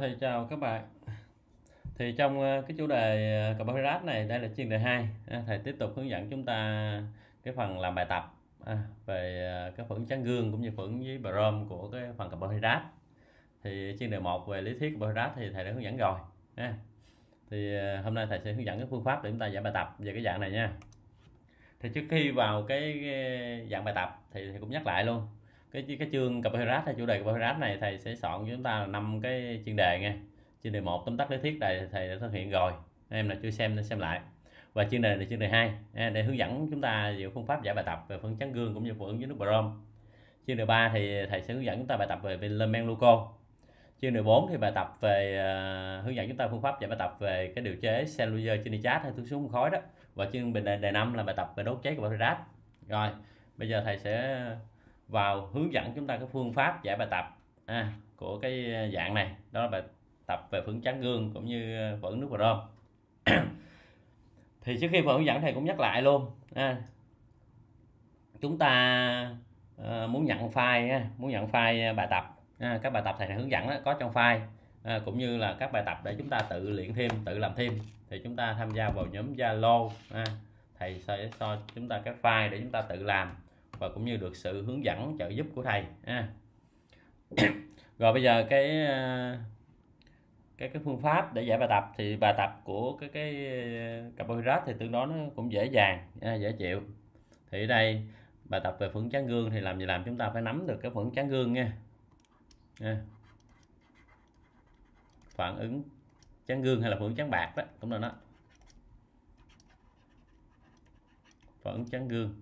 Thầy chào các bạn. Thì trong cái chủ đề carbohydrate này, đây là chuyên đề 2, thầy tiếp tục hướng dẫn chúng ta cái phần làm bài tập về các phản ứng chắn gương cũng như phản ứng với brom của cái phần carbohydrate. Thì chuyên đề 1 về lý thuyết carbohydrate thì thầy đã hướng dẫn rồi. Thì hôm nay thầy sẽ hướng dẫn cái phương pháp để chúng ta giải bài tập về cái dạng này nha. Thì trước khi vào cái dạng bài tập thì thầy cũng nhắc lại luôn. Cái chương carbohydrate hay chủ đề carbohydrate này thầy sẽ soạn cho chúng ta là 5 cái chuyên đề nghe. Chuyên đề 1 tóm tắt lý thuyết này thầy đã thực hiện rồi. Em là chưa xem nên xem lại. Và chuyên đề này chuyên đề 2 để hướng dẫn chúng ta về phương pháp giải bài tập về phản ứng chắn gương cũng như phản ứng với nước brom. Chuyên đề 3 thì thầy sẽ hướng dẫn chúng ta bài tập về element glucose. Chuyên đề 4 thì bài tập về hướng dẫn chúng ta phương pháp giải bài tập về cái điều chế cellulose trên chat hay thuốc xuống khói đó. Và chuyên đề 5 là bài tập về đốt cháy carbohydrate. Rồi, bây giờ thầy sẽ vào hướng dẫn chúng ta cái phương pháp giải bài tập của cái dạng này, đó là bài tập về phản ứng chắn gương cũng như phản ứng nước brom. Thì trước khi vào hướng dẫn thầy cũng nhắc lại luôn, chúng ta muốn nhận file, bài tập, các bài tập thầy đã hướng dẫn đó, có trong file, cũng như là các bài tập để chúng ta tự luyện thêm, tự làm thêm, thì chúng ta tham gia vào nhóm Zalo, thầy sẽ cho chúng ta các file để chúng ta tự làm và cũng như được sự hướng dẫn trợ giúp của thầy. Rồi bây giờ cái phương pháp để giải bài tập thì bài tập của cái carbohydrate thì tương đối nó cũng dễ dàng, dễ chịu. Thì ở đây bài tập về phản ứng chắn gương thì làm gì làm, chúng ta phải nắm được cái phản ứng chắn gương nha. Phản ứng chắn gương hay là phản ứng chắn bạc đó cũng là nó. Phản ứng chắn gương.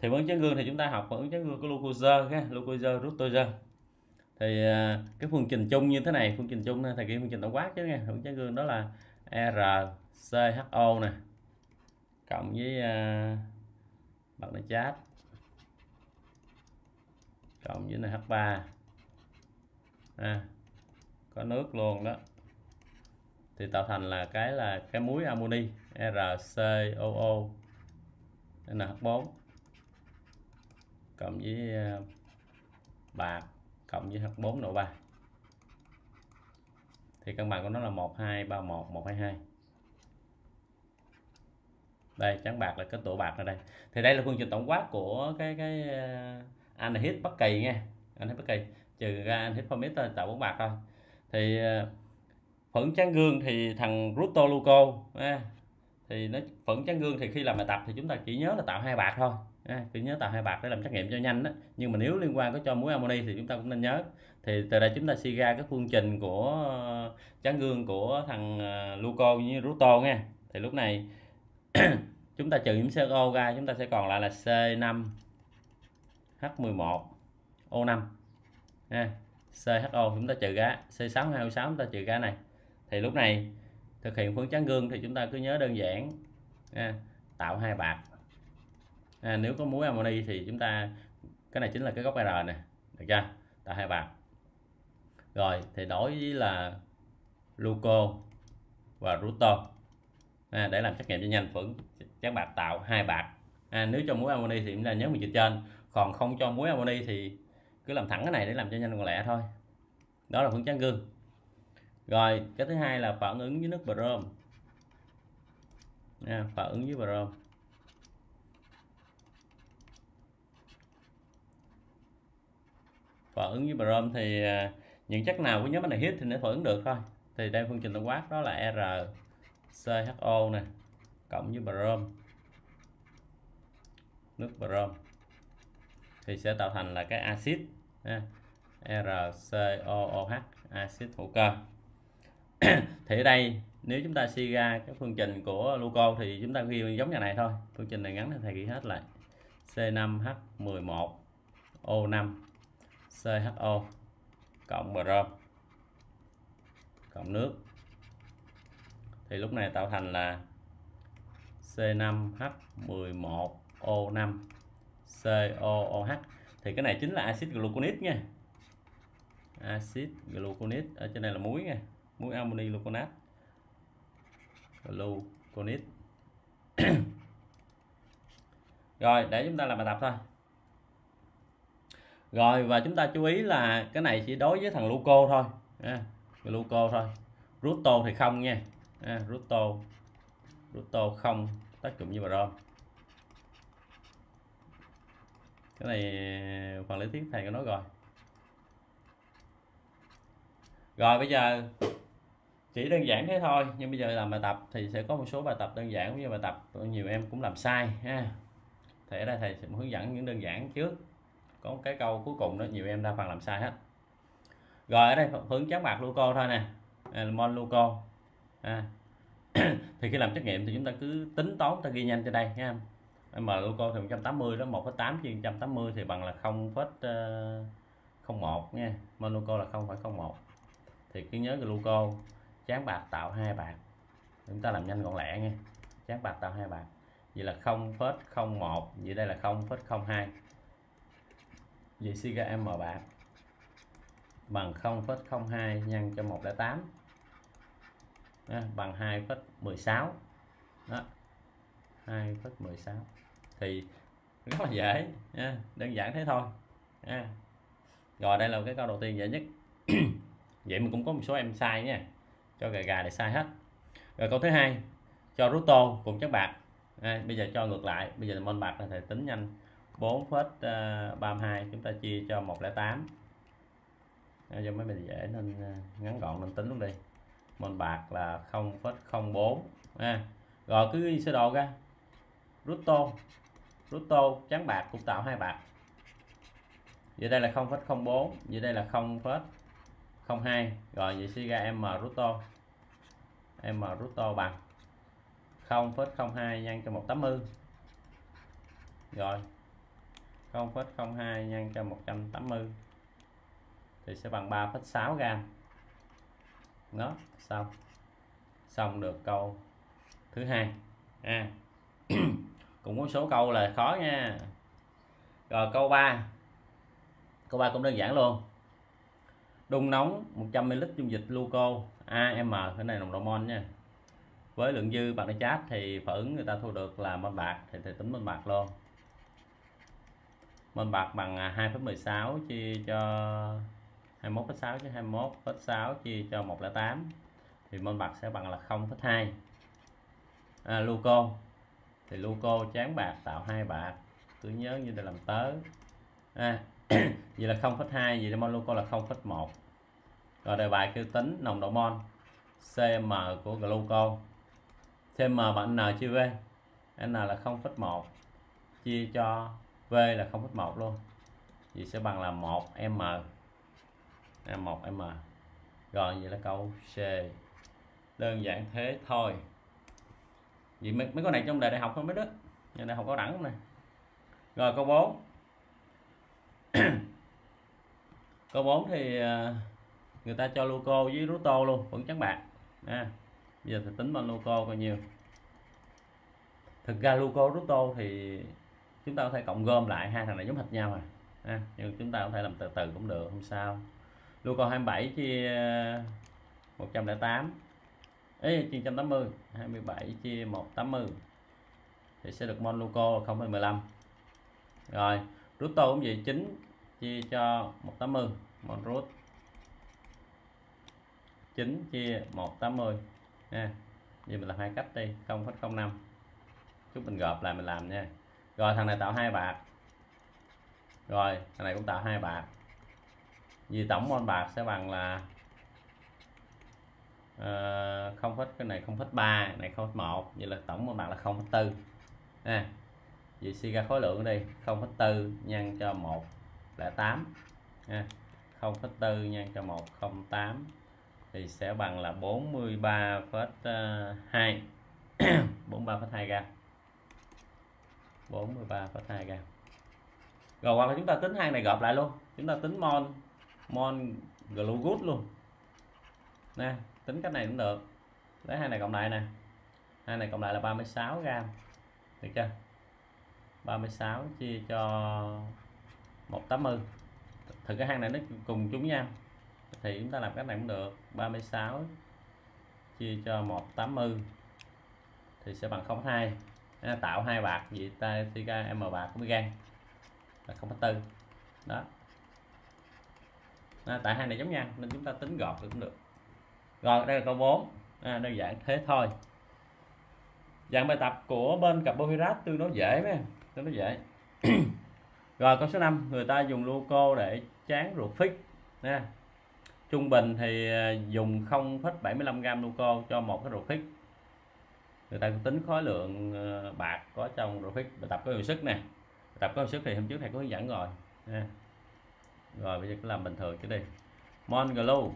Thì phản ứng chắn gương thì chúng ta học phản ứng chắn gương của glucose, fructose. Thì cái phương trình chung như thế này, phương trình chung thầy ghi phương trình tổng quát chứ nha. Phản ứng chắn gương đó là RCHO nè cộng với bằng này chat cộng với NH3, có nước luôn đó, thì tạo thành là cái muối amoni RCOO NH4 cộng với bạc cộng với H4NO3. Thì cân bằng của nó là 1,2,3,1,1,2,2. Đây, trắng bạc là cái tụ bạc ở đây. Thì đây là phương trình tổng quát của cái anhydride bất kỳ nha, anhydride bất kỳ, trừ ra anhydride formic thôi, tạo bốn bạc thôi. Thì phản ứng chắn gương thì thằng fructoglucose thì nó phản ứng chắn gương thì khi làm bài tập thì chúng ta chỉ nhớ là tạo hai bạc thôi. Cứ nhớ tạo hai bạc để làm trắc nghiệm cho nhanh đó. Nhưng mà nếu liên quan có cho muối amoni thì chúng ta cũng nên nhớ. Thì từ đây chúng ta suy ra cái phương trình của chắn gương của thằng glucose như fructose nha. Thì lúc này chúng ta trừ những CO ra, chúng ta sẽ còn lại là C5H11O5. CHO chúng ta trừ ra, C6H26 chúng ta trừ ra này. Thì lúc này thực hiện phản ứng chắn gương thì chúng ta cứ nhớ đơn giản, tạo hai bạc. Nếu có muối amoni thì chúng ta cái này chính là cái gốc R nè, được chưa? Tạo hai bạc. Rồi thì đối với là glucose và fructose để làm trắc nghiệm cho nhanh, phản chắn bạc tạo hai bạc. Nếu cho muối amoni thì chúng ta nhớ mình trên trên, còn không cho muối amoni thì cứ làm thẳng cái này để làm cho nhanh còn lẹ thôi. Đó là phản chắn gương. Rồi cái thứ hai là phản ứng với nước brom. Phản ứng với brom. Phản ứng với brom thì những chất nào của nhóm anhydride thì nó phản ứng được thôi. Thì đây phương trình tổng quát đó là RCHO nè cộng với brom, nước brom, thì sẽ tạo thành là cái axit RCOOH, axit hữu cơ. Thì ở đây nếu chúng ta suy ra cái phương trình của glucose thì chúng ta ghi giống như này thôi. Phương trình này ngắn thì thầy ghi hết lại. C5H11O5 CHO cộng brom cộng nước, thì lúc này tạo thành là C5H11O5 COOH. Thì cái này chính là axit gluconic nha, axit gluconic. Ở trên này là muối nha, muối amoni gluconate, gluconic. Rồi để chúng ta làm bài tập thôi. Rồi, và chúng ta chú ý là cái này chỉ đối với thằng gluco thôi, gluco thôi, fructose thì không nha, fructose không tác dụng như bà rô. Cái này phần lý thuyết thầy có nói rồi. Rồi bây giờ chỉ đơn giản thế thôi, nhưng bây giờ làm bài tập thì sẽ có một số bài tập đơn giản cũng như bài tập nhiều em cũng làm sai ha. Thế đây thầy sẽ hướng dẫn những đơn giản trước. Có cái câu cuối cùng đó nhiều em đa phần làm sai hết. Rồi ở đây hướng chán bạc gluco thôi nè, mon gluco. Thì khi làm trắc nghiệm thì chúng ta cứ tính toán, ta ghi nhanh cho đây nha. M gluco thì 180 đó, 1,8 chia 180 thì bằng là 0,01 nha. Mon gluco là 0,01. Thì cứ nhớ gluco chán bạc tạo 2 bạc. Chúng ta làm nhanh gọn lẹ nha. Chán bạc tạo 2 bạc. Vậy là 0,01, vậy đây là 0,02. Vậy sigma m bạc bằng 0,02 nhân cho 108 bằng 2,16 đó, 2,16 thì rất là dễ, đơn giản thế thôi. Rồi đây là cái câu đầu tiên dễ nhất. Vậy mà cũng có một số em sai nha, cho gà để sai hết. Rồi câu thứ hai cho ruto cùng chất bạc. Bây giờ cho ngược lại, bây giờ là mol bạc là thầy tính nhanh. 4,32 chúng ta chia cho 108. Do mấy mình dễ nên ngắn gọn nên tính luôn đi. Mol bạc là 0,04. Rồi cứ ghi sơ đồ ra. Ruto trắng bạc cũng tạo 2 bạc. Vậy đây là 0,04, vậy đây là 0,02. Rồi vậy suy ra M ruto bằng 0,02 nhân cho 180. Rồi 0,02 nhân cho 180 thì sẽ bằng 3,6 gram. Nó xong. Xong được câu thứ hai. Cũng có số câu là khó nha. Rồi câu 3. Câu 3 cũng đơn giản luôn. Đun nóng 100 ml dung dịch gluco AM, cái này nồng độ mol nha. Với lượng dư bạc nitrat thì phản ứng người ta thu được là mol bạc, thì tính mol bạc luôn. Mol bạc bằng 2,16 chia cho 21,6 chứ 21,6 chia cho 108 thì mol bạc sẽ bằng là 0,2. Gluco thì gluco tráng bạc tạo 2 bạc, cứ nhớ như để làm tớ. Vậy là 0,2, vậy là mol gluco là 0,1. Rồi đề bài kêu tính nồng độ mol cm của gluco. Cm bằng n chia v, n là 0,1 chia cho V là 0,1 luôn. Vậy sẽ bằng là 1m. 1m. Rồi vậy là câu C. Đơn giản thế thôi. Vậy mấy con này trong đề đại học không biết đó. Nhưng đại học cao đẳng này. Rồi câu 4. Câu 4 thì người ta cho gluco với ruto luôn, vẫn trắng bạc. Bây giờ thì tính bằng gluco bao nhiêu. Thực ra gluco ruto thì chúng ta có thể cộng gom lại, hai thằng này giống hệt nhau mà. Nhưng chúng ta có thể làm từ từ cũng được, không sao. Gluco 27 chia 108 chia 180, 27 chia 180 thì sẽ được mol gluco 0,15. Rồi ruto cũng vậy, 9 chia cho 180, mol rut 9 chia 180 nha. Vậy mình làm hai cách đi, 0,05 chút mình gộp lại mình làm nha. Rồi thằng này tạo 2 bạc. Rồi thằng này cũng tạo 2 bạc. Vì tổng mol bạc sẽ bằng là không hết, cái này 0,3, này 0,1, vậy là tổng mol bạc là 0,4. Vậy suy ra khối lượng đi, 0,4 nhân cho 108. 0,4 nhân cho 108 thì sẽ bằng là 43,2. 43,2 gram. 43,2 gram. Rồi hoặc là chúng ta tính hai này gộp lại luôn, chúng ta tính mol glucose luôn nè, tính cách này cũng được, lấy hai này cộng lại nè, hai này cộng lại là 36 gram, được chưa. 36 chia cho 180, thử cái hai này nó cùng chúng nhau thì chúng ta làm cách này cũng được. 36 chia cho 180 thì sẽ bằng 0,2. Tạo 2 bạc, vậy ta suy ra m bạc cũng gan là 0,4 đó. tại hai này giống nhau nên chúng ta tính gọt cũng được. Rồi đây là câu 4, đơn giản thế thôi. Dạng bài tập của bên carbohydrate tương đối dễ mấy em, tương đối dễ. Rồi câu số 5, người ta dùng gluco để tráng ruột fix nha. Trung bình thì dùng 0,75g gluco cho một cái ruột fix. Người ta cũng tính khối lượng bạc có trong ruột fix. Bài tập có hiệu suất nè. Bài tập có hiệu suất thì hôm trước thầy có hướng dẫn rồi nha. Rồi bây giờ cứ làm bình thường chứ đi. Mol glu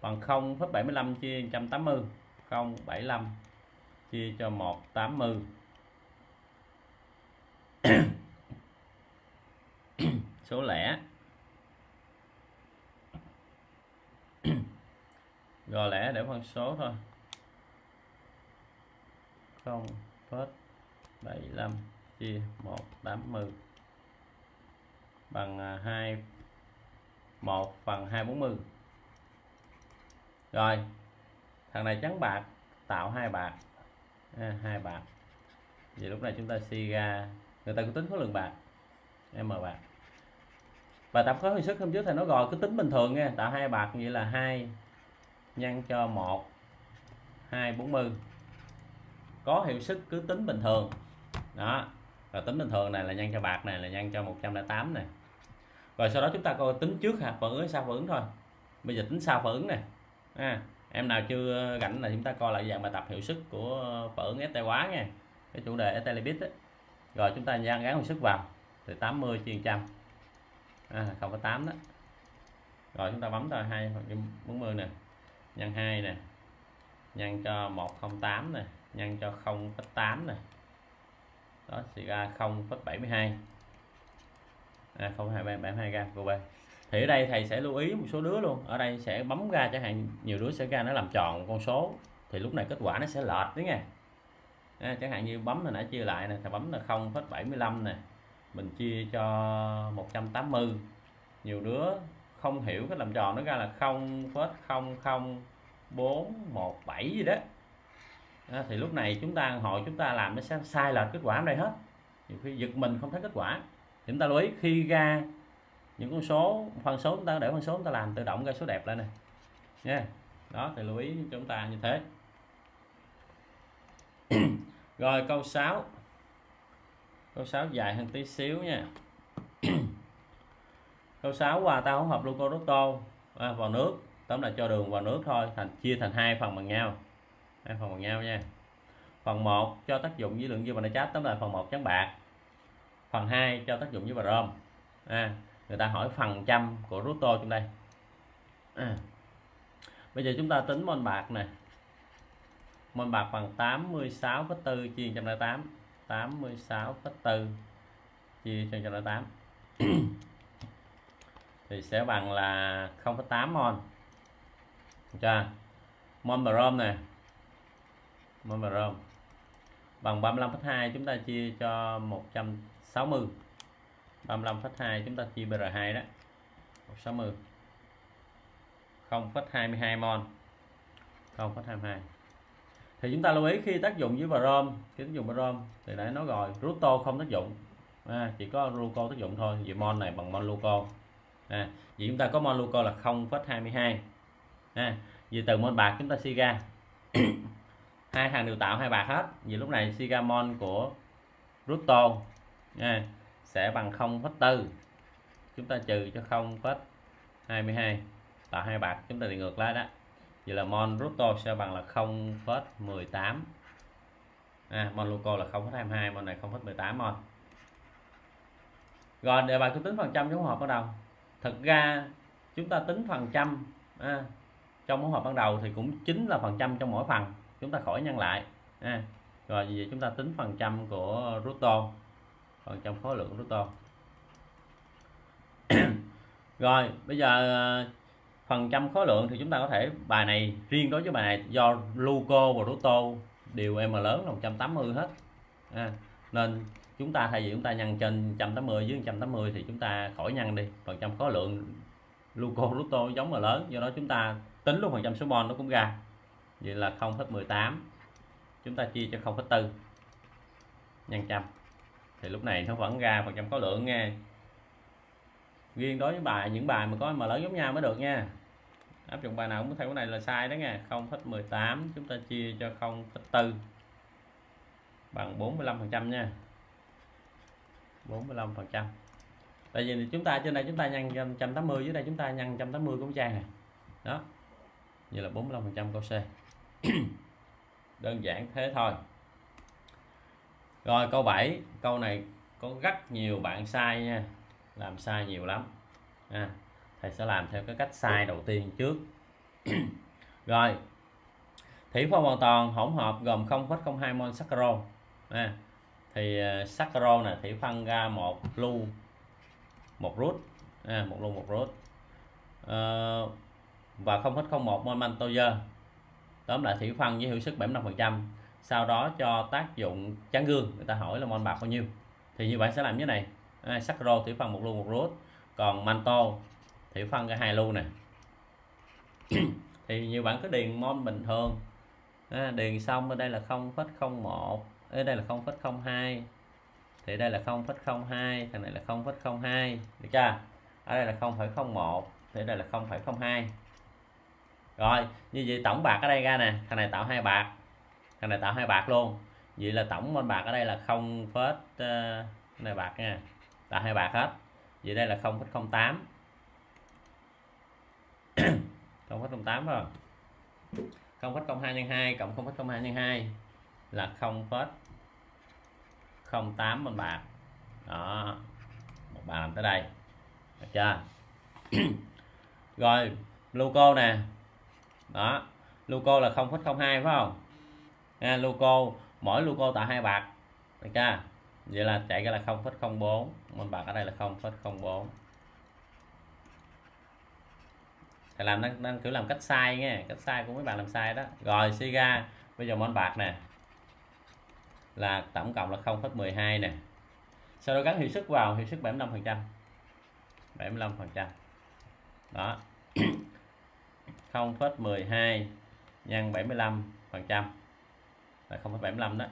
bằng 0,75 chia 180, 0,75 chia cho 180. Số lẻ. Rồi lẻ để phân số thôi. 0,75 chia 180 bằng 1/240. Rồi thằng này trắng bạc tạo 2 bạc, 2 bạc. Vậy lúc này chúng ta suy ra người ta cũng tính khối lượng bạc m bạc. Bài tập có hiệu suất hôm trước thầy nói rồi, cứ tính bình thường nha. Tạo 2 bạc vậy là 2 nhân cho 1/240. Có hiệu suất cứ tính bình thường đó, rồi tính bình thường này là nhân cho bạc, này là nhân cho 108 này. Rồi sau đó chúng ta coi tính trước hạt phản ứng sau phản ứng thôi. Bây giờ tính sau phản ứng này. Em nào chưa rảnh là chúng ta coi lại dạng bài tập hiệu suất của phản ứng ester hóa nha, cái chủ đề ester lipid. Rồi chúng ta gắn hiệu suất vào từ 80 chia 100, 0,8 đó. Rồi chúng ta bấm thôi, 240 nè nhân 2 nè nhân cho 108 nè nhân cho 0,8 nè, đó sẽ ra 0,72. 0,72g của B. Thì ở đây thầy sẽ lưu ý một số đứa luôn, ở đây sẽ bấm ra chẳng hạn, nhiều đứa sẽ ra nó làm tròn con số thì lúc này kết quả nó sẽ lệch đấy nha. Chẳng hạn như bấm là nãy chia lại nè, thầy bấm là 0,75 nè mình chia cho 180. Nhiều đứa không hiểu cái làm tròn nó ra là 0,00417 gì đó. Thì lúc này chúng ta hội chúng ta làm nó sẽ sai lệch kết quả ở đây hết. Nhiều khi giật mình không thấy kết quả. Chúng ta lưu ý khi ra những con số phân số chúng ta để phân số chúng ta làm tự động ra số đẹp lại này nha. Đó thì lưu ý chúng ta như thế. Rồi câu 6. Câu 6 dài hơn tí xíu nha. Câu 6 hòa tan hỗn hợp glucose vào nước, tóm là cho đường vào nước thôi, chia thành 2 phần bằng nhau. 2 phần bằng nhau nha. Phần 1 cho tác dụng với lượng dư vanicat, tóm lại phần 1 trắng bạc. Phần 2 cho tác dụng với brom. Người ta hỏi phần trăm của ruto trong đây. Bây giờ chúng ta tính mol bạc nè. Mol bạc bằng 86,4 chia 108. 86,4 chia cho 108 thì sẽ bằng là 0,8 mol. Chưa? Mol brom nè. Mol brom bằng 35,2 chúng ta chia cho 160. 35,2 chúng ta chia BR2 đó, 160. 0,22 mol. 0,22. Thì chúng ta lưu ý khi tác dụng với brom, khi tác dụng brom thì đã nói rồi, ruto không tác dụng. Chỉ có gluco tác dụng thôi, vì mol này bằng mol gluco. Vì chúng ta có mol gluco là 0,22. Vì từ mol bạc chúng ta suy ra 2 thằng đều tạo 2 bạc hết. Vì lúc này suy ra mol của ruto sẽ bằng 0,4. Chúng ta trừ cho 0,22 tạo 2 bạc, chúng ta đi ngược lại đó. Vậy là mol ruto sẽ bằng là 0,18. Mol gluco là 0,22, mol này 0,18 mol. Rồi đề bài cứ tính phần trăm trong hỗn hợp ban đầu. Thực ra chúng ta tính phần trăm trong hỗn hợp ban đầu thì cũng chính là phần trăm trong mỗi phần, chúng ta khỏi nhân lại. Rồi vì vậy chúng ta tính phần trăm của ruto, phần trăm khối lượng ruto. Rồi bây giờ phần trăm khối lượng thì chúng ta có thể bài này riêng đối với bài này do gluco và ruto đều m lớn là 180 hết. Nên chúng ta thay vì chúng ta nhân trên 180 dưới 180 thì chúng ta khỏi nhân đi. Phần trăm khối lượng gluco ruto giống là lớn, do đó chúng ta tính luôn phần trăm số mol nó cũng ra. Vậy là 0,18 chúng ta chia cho 0,4 nhân trăm thì lúc này nó vẫn ra phần trăm khối lượng nghe. riêng đối với những bài mà có M lớn giống nhau mới được nha. Áp dụng bài nào cũng theo cái này là sai đó nha. 0,18 chúng ta chia cho 0,4 bằng 45% nha, 45%. Tại vì chúng ta trên đây chúng ta nhân 180, dưới đây chúng ta nhân 180 của trang này đó, như là 45% câu C. Đơn giản thế thôi. Rồi câu 7, câu này có rất nhiều bạn sai nha, làm sai nhiều lắm. Thầy sẽ làm theo cái cách sai đầu tiên trước. Rồi, thủy phân hoàn toàn hỗn hợp gồm 0,02 mol sacro. Thì sacro này thủy phân ra một lu một rút, một lu một rút, và 0,01 mol maltose. Tóm lại thủy phân với hiệu suất 75%. Sau đó cho tác dụng chắn gương, người ta hỏi là mol bạc bao nhiêu thì như bạn sẽ làm như thế này. Sacro thủy phân một lu một rút, còn malto thủy phân ra 2 lu nè. Thì như bạn cứ điền mol bình thường, điền xong ở đây là 0,01, ở đây là 0,02, thì đây là 0,02, thằng này là 0,02, được chưa? Ở đây là 0,01, thì đây là 0,02. Rồi như vậy tổng bạc ở đây ra nè, thằng này tạo 2 bạc, thằng này tạo 2 bạc luôn. Vậy là tổng mol bạc ở đây là 0, này bạc nha, tạo 2 bạc hết. Vậy đây là 0,08, 0,08 rồi. 0,02 x 2 cộng 0,02 x 2 là 0,08 mol bạc. Đó, một bài làm tới đây, được chưa? Rồi gluco nè, đó, gluco là 0,02 phải không? Gluco mỗi gluco tạo 2 bạc, được chưa? Vậy là chạy ra là 0,04 mol bạc, ở đây là 0,04. Thầy làm đang kiểu làm cách sai nghe, cách sai của mấy bạn làm sai đó. Rồi suy ra bây giờ mol bạc nè là tổng cộng là 0,12 nè, sau đó gắn hiệu suất vào, hiệu suất 75% đó. 0,12 nhân 75% là 0,75 đó,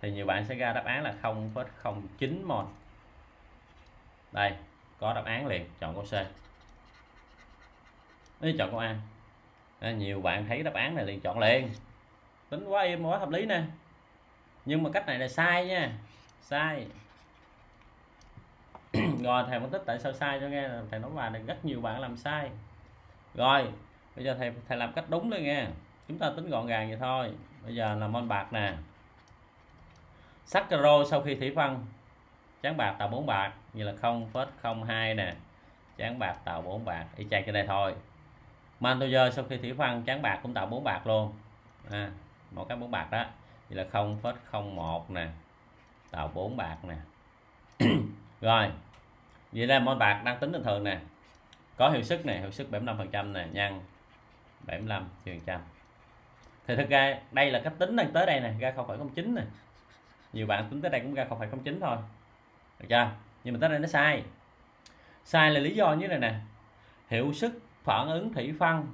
thì nhiều bạn sẽ ra đáp án là 0,09 mol. Đây có đáp án liền, chọn câu C. Nếu chọn câu A, nhiều bạn thấy đáp án này liền chọn liền, tính quá êm quá hợp lý nè, nhưng mà cách này là sai nha, sai. Rồi thầy phân tích tại sao sai cho nghe, thầy nói bài này rất nhiều bạn làm sai. Rồi bây giờ thầy làm cách đúng luôn nghe, chúng ta tính gọn gàng vậy thôi. Bây giờ là mol bạc nè, sacro sau khi thủy phân tráng bạc tạo 4 bạc, như là 0,02 nè, tráng bạc tạo 4 bạc y chang trên đây thôi. Maltose sau khi thủy phân tráng bạc cũng tạo 4 bạc luôn, một cái 4 bạc đó, vậy là 0,01 nè, tạo 4 bạc nè. Rồi vậy là mol bạc đang tính bình thường nè, có hiệu suất này, hiệu suất 75% nè, nhân 75%. Thì thực ra đây là cách tính đang tới đây nè, ra 0,09 nè, nhiều bạn tính tới đây cũng ra 0,09 thôi, được chưa? Nhưng mà tới đây nó sai. Sai là lý do như thế này nè, hiệu suất phản ứng thủy phân,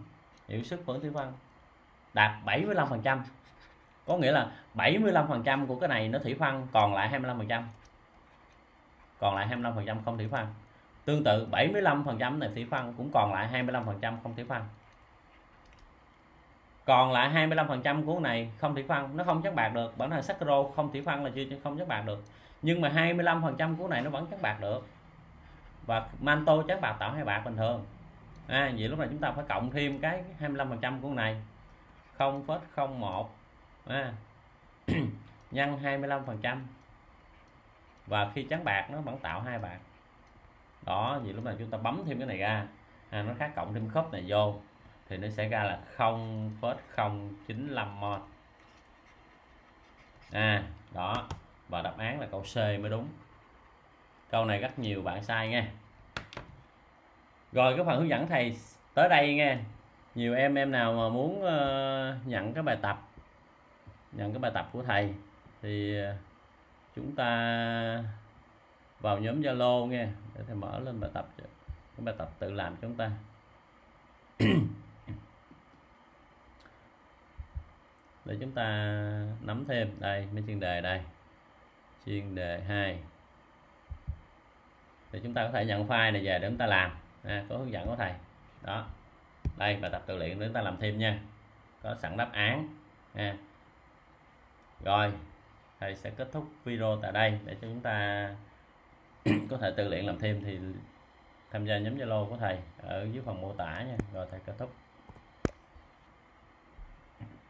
hiệu suất phản ứng thủy phân đạt 75%, có nghĩa là 75% của cái này nó thủy phân, còn lại 25%, còn lại 25% không thủy phân. Tương tự 75% này thủy phân cũng còn lại 25% không thủy phân, còn lại 25% của này không thủy phân, nó không trắng bạc được, bởi là sacro không thủy phân là chưa không trắng bạc được, nhưng mà 25% của này nó vẫn trắng bạc được, và manto trắng bạc tạo 2 bạc bình thường. Vậy lúc này chúng ta phải cộng thêm cái 25% của này, 0,01 nhân 25%, và khi trắng bạc nó vẫn tạo 2 bạc đó. Vậy lúc này chúng ta bấm thêm cái này ra, nó khác cộng thêm khớp này vô thì nó sẽ ra là 0,095 mol. Đó, và đáp án là câu C mới đúng. Câu này rất nhiều bạn sai nghe. Rồi cái phần hướng dẫn thầy tới đây nghe. Nhiều em nào mà muốn nhận cái bài tập của thầy thì chúng ta vào nhóm Zalo nghe, để thầy mở lên bài tập, cái bài tập tự làm chúng ta. Để chúng ta nắm thêm đây mấy chuyên đề, đây chuyên đề 2 thì chúng ta có thể nhận file này về để chúng ta làm có hướng dẫn của thầy đó. Đây bài tập tự luyện để chúng ta làm thêm nha, có sẵn đáp án Rồi thầy sẽ kết thúc video tại đây để cho chúng ta có thể tự luyện làm thêm, thì tham gia nhóm Zalo của thầy ở dưới phần mô tả nha. Rồi thầy kết thúc.